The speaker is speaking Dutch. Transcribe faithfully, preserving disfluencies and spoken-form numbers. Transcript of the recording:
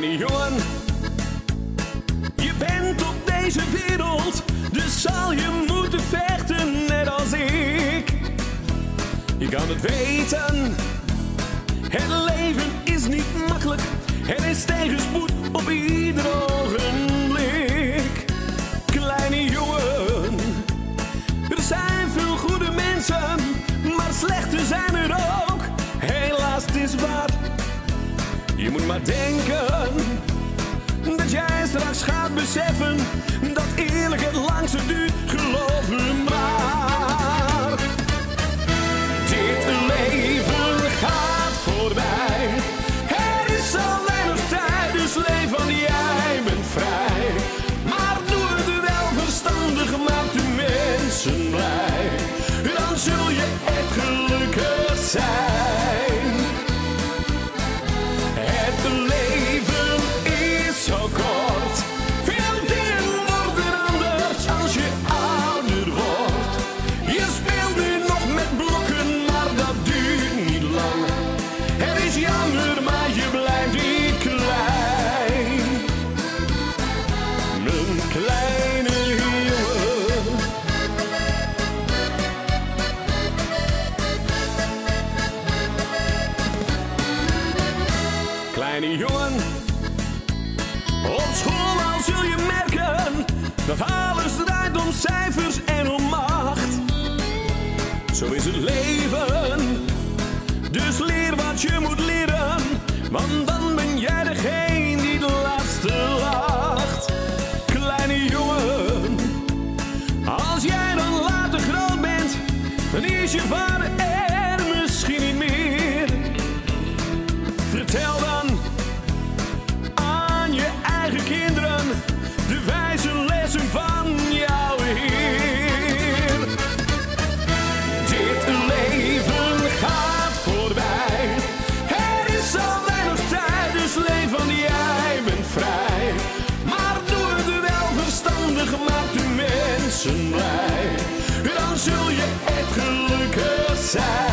Kleine jongen, je bent op deze wereld, dus zal je moeten vechten, net als ik. Je kan het weten, het leven is niet makkelijk, er is tegenspoed op ieder ogenblik. Kleine jongen, er zijn veel goede mensen, maar slechte zijn er ook, helaas het is waar. Je moet maar denken dat jij straks gaat beseffen dat eerlijk het langste duurt, geloof me maar. Dit leven gaat voorbij, er is al weinig tijd, dus leef, want jij bent vrij. Maar doe het wel verstandig, maak de mensen blij, dan zul je echt gelukkig zijn. Kleine jongen, op school al zul je merken dat alles draait om cijfers en om macht. Zo is het leven, dus leer wat je moet leren, want dan ben jij degene die de laatste lacht. Kleine jongen, als jij dan later groot bent, dan is je vader er misschien niet meer. Vertel dan kinderen, de wijze lessen van jouw Heer. Dit leven gaat voorbij, er is al weinig tijd, dus leef, want jij bent vrij. Maar doe het wel verstandig, maak de mensen blij, dan zul je echt gelukkig zijn.